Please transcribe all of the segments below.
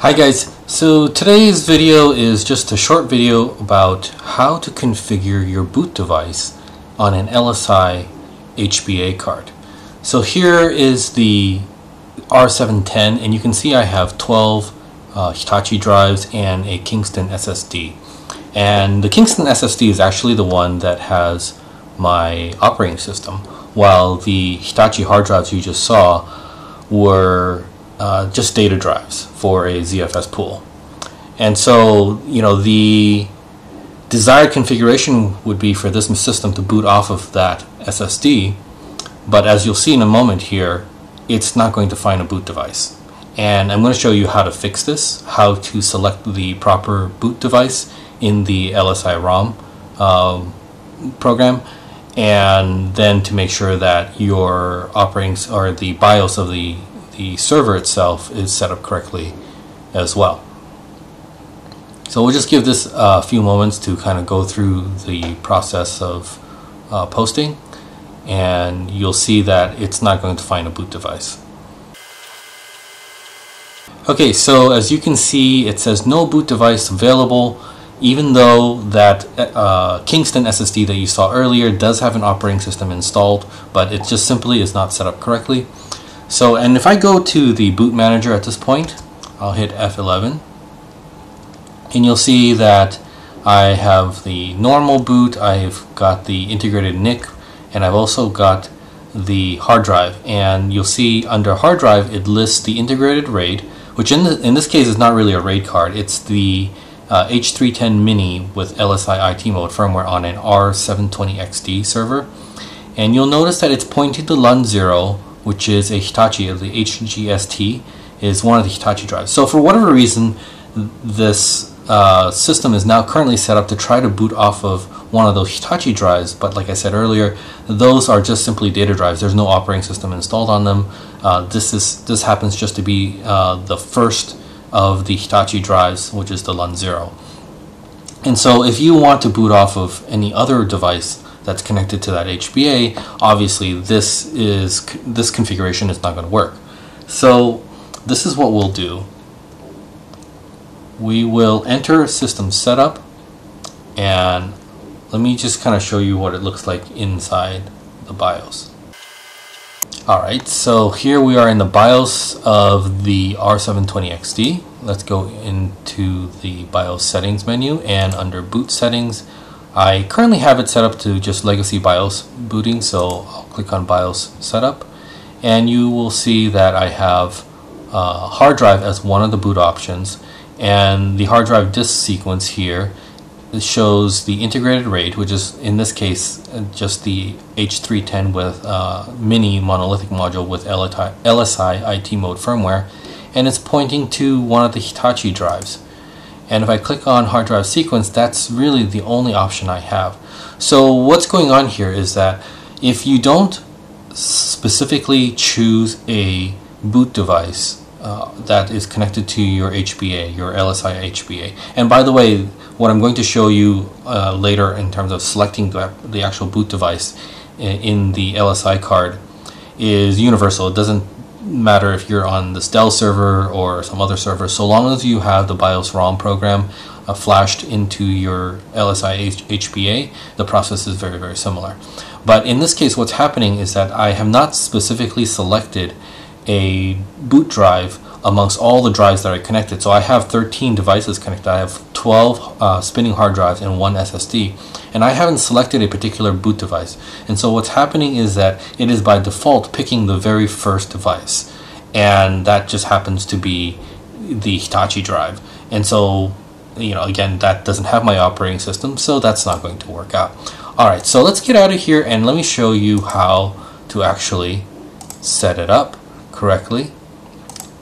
Hi guys, so today's video is just a short video about how to configure your boot device on an LSI HBA card. So here is the R710 and you can see I have 12 Hitachi drives and a Kingston SSD. And the Kingston SSD is actually the one that has my operating system, while the Hitachi hard drives you just saw were just data drives for a ZFS pool. And so, you know, the desired configuration would be for this system to boot off of that SSD, but as you'll see in a moment here, it's not going to find a boot device. And I'm going to show you how to fix this, how to select the proper boot device in the LSI ROM program, and then to make sure that your operating or the BIOS of the server itself is set up correctly as well. So we'll just give this a few moments to kind of go through the process of posting, and you'll see that it's not going to find a boot device. Okay, so as you can see, it says no boot device available, even though that Kingston SSD that you saw earlier does have an operating system installed, but it just simply is not set up correctly. So, and if I go to the boot manager at this point, I'll hit F11, and you'll see that I have the normal boot, I've got the integrated NIC, and I've also got the hard drive. And you'll see under hard drive, it lists the integrated RAID, which in this case is not really a RAID card, it's the H310 mini with LSI IT mode firmware on an R720XD server. And you'll notice that it's pointing to LUN0, which is a Hitachi, or the HGST is one of the Hitachi drives. So for whatever reason, this system is now currently set up to try to boot off of one of those Hitachi drives, but like I said earlier, those are just simply data drives. There's no operating system installed on them. This happens just to be the first of the Hitachi drives, which is the LUN0. And so if you want to boot off of any other device that's connected to that HBA, obviously this configuration is not going to work. So this is what we'll do. We will enter system setup, and let me just kind of show you what it looks like inside the BIOS. Alright, so here we are in the BIOS of the R720XD. Let's go into the BIOS settings menu, and under boot settings, I currently have it set up to just legacy BIOS booting, so I'll click on BIOS setup, and you will see that I have hard drive as one of the boot options, and the hard drive disk sequence here shows the integrated RAID, which is in this case just the H310 with mini monolithic module with LSI IT mode firmware, and it's pointing to one of the Hitachi drives. And if I click on hard drive sequence, that's really the only option I have. So what's going on here is that if you don't specifically choose a boot device that is connected to your HBA, your LSI HBA, and by the way, what I'm going to show you later in terms of selecting the actual boot device in the LSI card is universal. It doesn't matter if you're on this Dell server or some other server, so long as you have the BIOS ROM program flashed into your LSI HBA, the process is very, very similar. But in this case, what's happening is that I have not specifically selected a boot drive amongst all the drives that are connected. So I have 13 devices connected. I have 12 spinning hard drives and one SSD, and I haven't selected a particular boot device. And so what's happening is that it is by default picking the very first device, and that just happens to be the Hitachi drive. And so, you know, again, that doesn't have my operating system, so that's not going to work out. Alright, so let's get out of here and let me show you how to actually set it up correctly.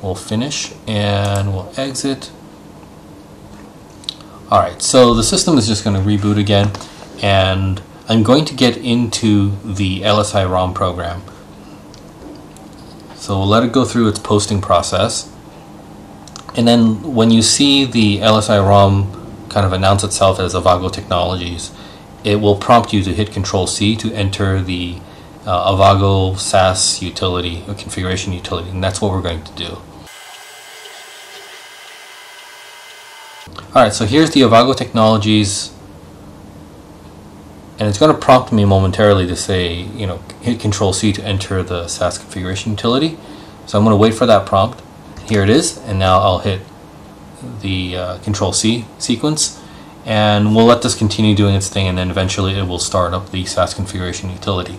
We'll finish and we'll exit. Alright, so the system is just going to reboot again, and I'm going to get into the LSI ROM program. So we'll let it go through its posting process, and then when you see the LSI ROM kind of announce itself as Avago Technologies, it will prompt you to hit Control-C to enter the Avago SAS utility, or configuration utility, and that's what we're going to do. Alright, so here's the Avago Technologies, and it's going to prompt me momentarily to say, you know, hit Control-C to enter the SAS configuration utility. So I'm going to wait for that prompt. Here it is, and now I'll hit the Control-C sequence, and we'll let this continue doing its thing, and then eventually it will start up the SAS configuration utility.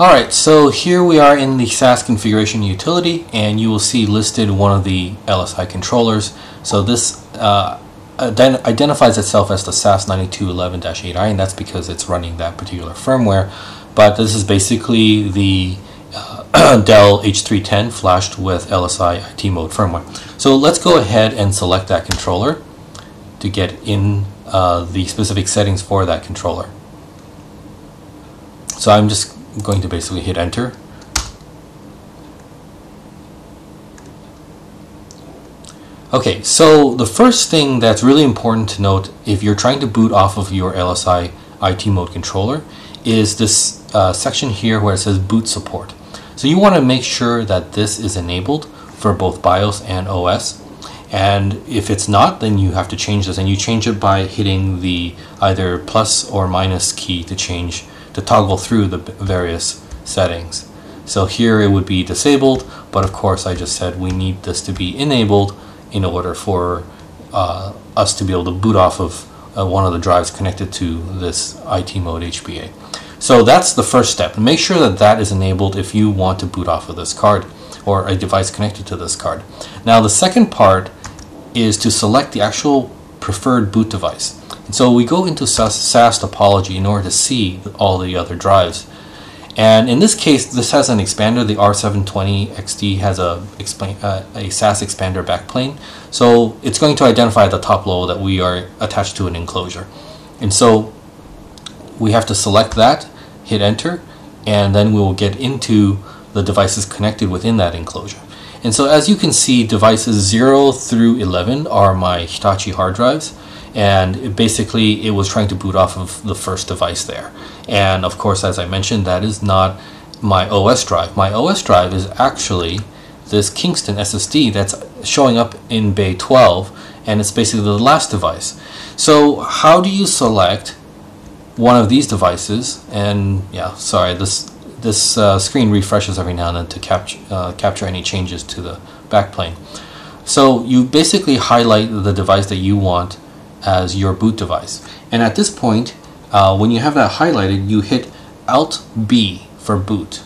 Alright, so here we are in the SAS configuration utility, and you will see listed one of the LSI controllers. So this identifies itself as the SAS 9211-8i, and that's because it's running that particular firmware. But this is basically the Dell H310 flashed with LSI IT mode firmware. So let's go ahead and select that controller to get in the specific settings for that controller. So I'm just going to basically hit enter. Okay, so the first thing that's really important to note if you're trying to boot off of your LSI IT mode controller is this section here where it says boot support. So you want to make sure that this is enabled for both BIOS and OS, and if it's not, then you have to change this, and you change it by hitting the either plus or minus key to change to toggle through the various settings. So here it would be disabled, but of course I just said we need this to be enabled in order for us to be able to boot off of one of the drives connected to this IT mode HBA. So that's the first step. Make sure that that is enabled if you want to boot off of this card or a device connected to this card. Now the second part is to select the actual preferred boot device. And so we go into SAS topology in order to see all the other drives. And in this case, this has an expander. The R720XD has a SAS expander backplane. So it's going to identify the top level that we are attached to an enclosure. And so we have to select that, hit enter, and then we will get into the devices connected within that enclosure. And so as you can see, devices 0 through 11 are my Hitachi hard drives, and it was trying to boot off of the first device there. And of course, as I mentioned, that is not my OS drive. My OS drive is actually this Kingston SSD that's showing up in bay 12, and it's basically the last device. So how do you select one of these devices? And yeah, sorry, this screen refreshes every now and then to capture any changes to the backplane. So you basically highlight the device that you want as your boot device. And at this point, when you have that highlighted, you hit Alt B for boot.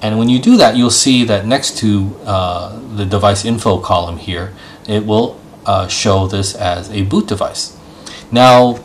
And when you do that, you'll see that next to the device info column here, it will show this as a boot device. Now,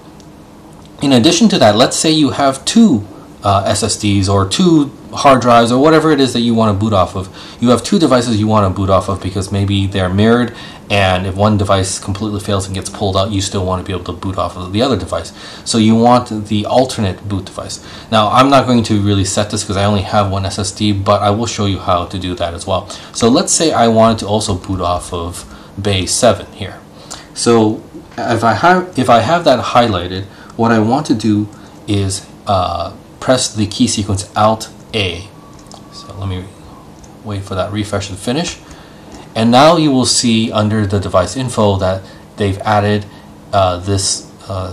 in addition to that, let's say you have two SSDs or two hard drives or whatever it is that you want to boot off of. You have two devices you want to boot off of because maybe they're mirrored, and if one device completely fails and gets pulled out, you still want to be able to boot off of the other device. So you want the alternate boot device. Now I'm not going to really set this because I only have one SSD, but I will show you how to do that as well. So let's say I wanted to also boot off of bay 7 here. So if I have that highlighted, what I want to do is press the key sequence Alt A. So let me wait for that refresh to finish. And now you will see under the device info that they've added this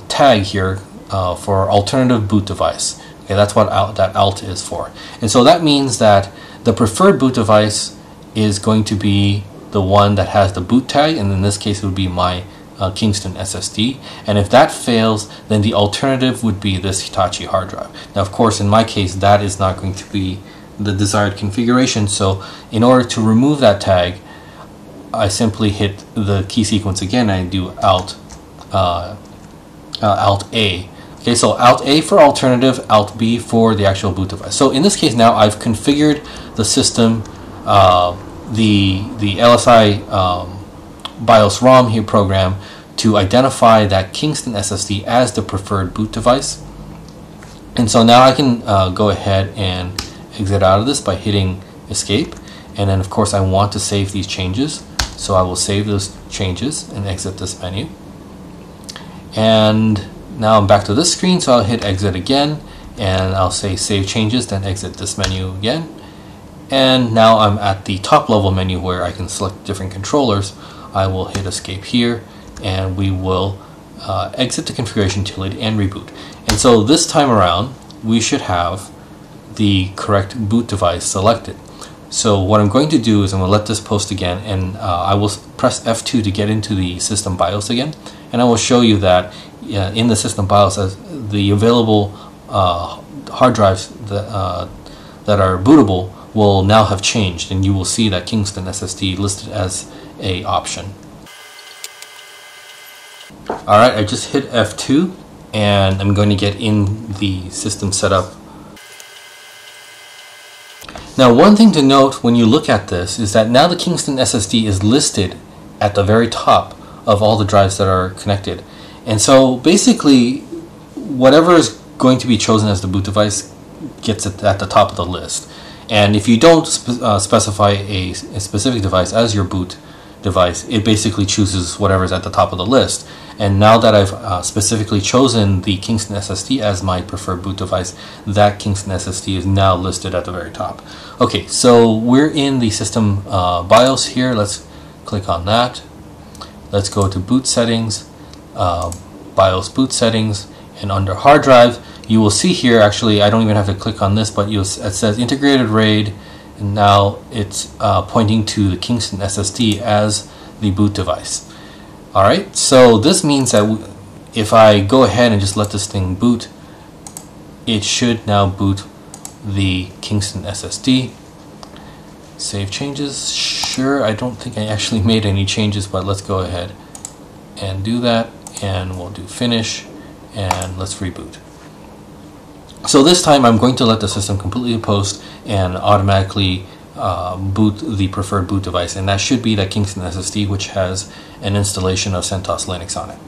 tag here for alternative boot device. Okay, that's what that alt is for. And so that means that the preferred boot device is going to be the one that has the boot tag, and in this case it would be my Kingston SSD, and if that fails, then the alternative would be this Hitachi hard drive. Now of course, in my case, that is not going to be the desired configuration, so in order to remove that tag, I simply hit the key sequence again and I do Alt A. Okay, so Alt A for alternative, Alt B for the actual boot device. So in this case now I've configured the system, the LSI BIOS ROM here program to identify that Kingston SSD as the preferred boot device. And so now I can go ahead and exit out of this by hitting escape, and then of course I want to save these changes, so I will save those changes and exit this menu. And now I'm back to this screen, so I'll hit exit again, and I'll say save changes, then exit this menu again, And now I'm at the top level menu where I can select different controllers. I will hit escape here, and we will exit the configuration utility and reboot. And so this time around, we should have the correct boot device selected. So what I'm going to do is I'm going to let this post again, and I will press F2 to get into the system BIOS again, and I will show you that in the system BIOS as the available hard drives that are bootable will now have changed, and you will see that Kingston SSD listed as an option. Alright, I just hit F2 and I'm going to get in the system setup. Now, one thing to note when you look at this is that now the Kingston SSD is listed at the very top of all the drives that are connected. And so basically whatever is going to be chosen as the boot device gets it at the top of the list. And if you don't specify a specific device as your boot device, it basically chooses whatever is at the top of the list. And now that I've specifically chosen the Kingston SSD as my preferred boot device, that Kingston SSD is now listed at the very top. Okay, so we're in the system BIOS here. Let's click on that. Let's go to boot settings, BIOS boot settings, and under hard drive, you will see here, actually, I don't even have to click on this, but it says integrated RAID, and now it's pointing to the Kingston SSD as the boot device. Alright, so this means that if I go ahead and just let this thing boot, it should now boot the Kingston SSD. Save changes. Sure, I don't think I actually made any changes, but let's go ahead and do that, and we'll do finish, and let's reboot. So this time I'm going to let the system completely post and automatically boot the preferred boot device, and that should be that Kingston SSD, which has an installation of CentOS Linux on it.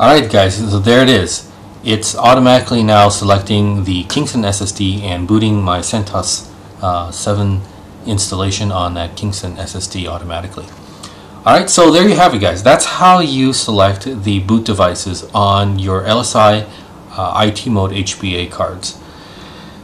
Alright guys, so there it is. It's automatically now selecting the Kingston SSD and booting my CentOS 7 installation on that Kingston SSD automatically. Alright, so there you have it guys. That's how you select the boot devices on your LSI IT mode HBA cards.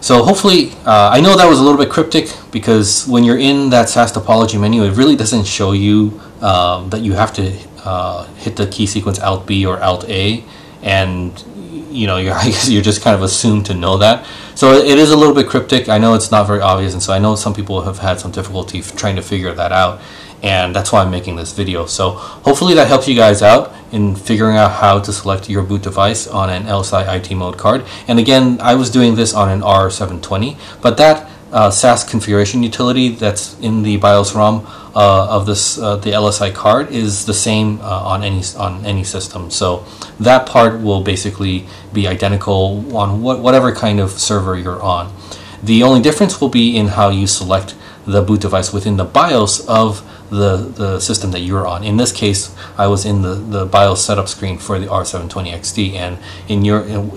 So hopefully, I know that was a little bit cryptic, because when you're in that SAS topology menu, it really doesn't show you that you have to hit the key sequence Alt B or Alt A, and you know, I guess you're just kind of assumed to know that. So it is a little bit cryptic. I know it's not very obvious, and so I know some people have had some difficulty trying to figure that out, and that's why I'm making this video. So hopefully that helps you guys out in figuring out how to select your boot device on an LSI IT mode card. And again, I was doing this on an R720, but that SAS configuration utility that's in the BIOS ROM of this the LSI card is the same on any system. So that part will basically be identical on whatever kind of server you're on. The only difference will be in how you select the boot device within the BIOS of the system that you're on. In this case, I was in the BIOS setup screen for the R720XD, and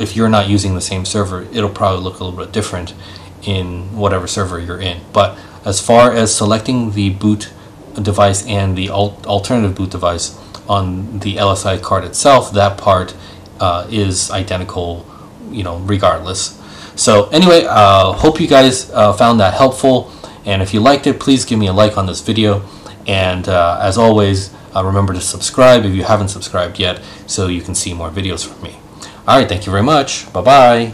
if you're not using the same server, it'll probably look a little bit different in whatever server you're in. But as far as selecting the boot device and the alternative boot device on the LSI card itself, that part is identical, you know, regardless. So anyway, hope you guys found that helpful, and if you liked it, please give me a like on this video, and as always, remember to subscribe if you haven't subscribed yet so you can see more videos from me. Alright, thank you very much. Bye bye.